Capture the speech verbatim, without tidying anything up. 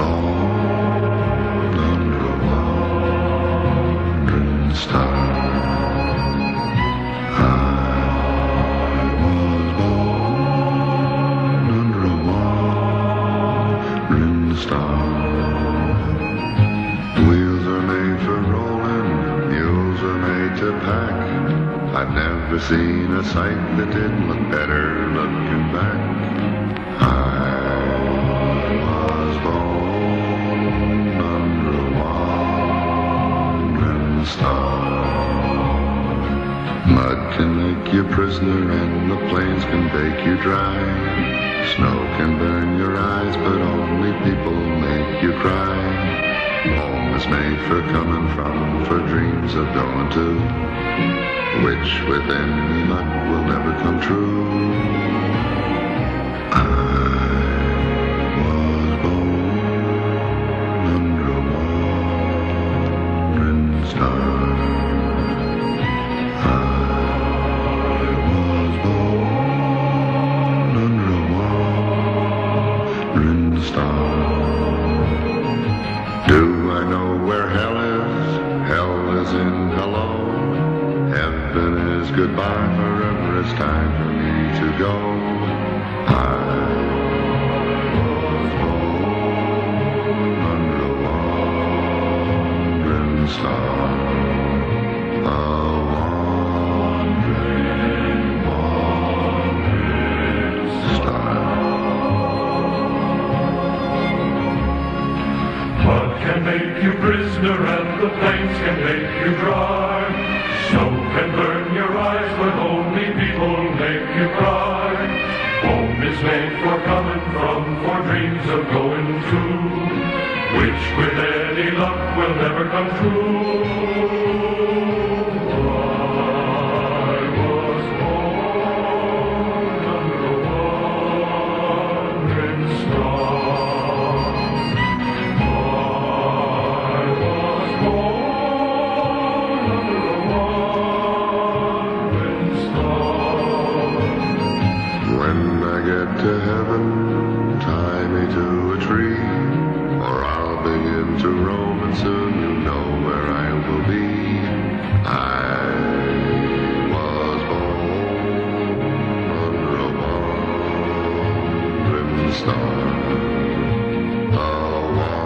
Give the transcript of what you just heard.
All under a wand'rin' star. I was born under a wand'rin' star. Wheels are made for rolling, mules are made to pack. I've never seen a sight that didn't look better looking back. Mud can make you prisoner and the plains can bake you dry. Snow can burn your eyes, but only people make you cry. Home is made for coming from, for dreams of going to, which with any luck will never come true. I was born under a wand'rin' star. Do I know where hell is? Hell is in hello. Heaven is goodbye forever. It's time for me to go. I was born under a wand'rin' star. Can make you prisoner and the plains can make you dry. Snow can burn your eyes, but only people make you cry. Home is made for coming from, for dreams of going to, which with any luck will never come true. To heaven, tie me to a tree, or I'll begin to roam, and soon you'll know where I will be. I was born under a wand'rin' star. A